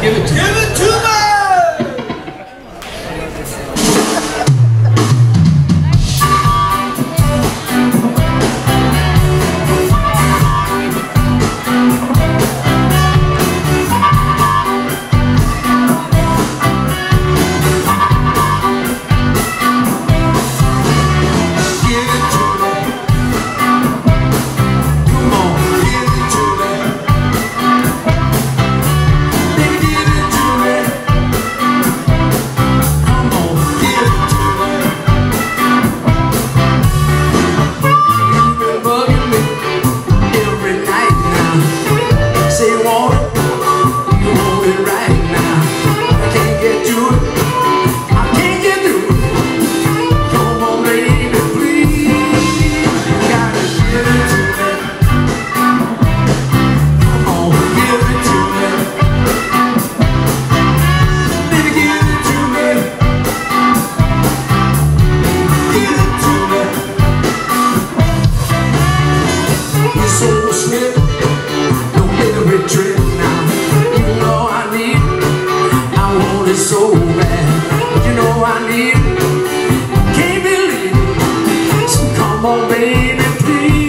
Give it to me. Give it to me! So bad, you know I need it. Can't believe it. So come on, baby, please.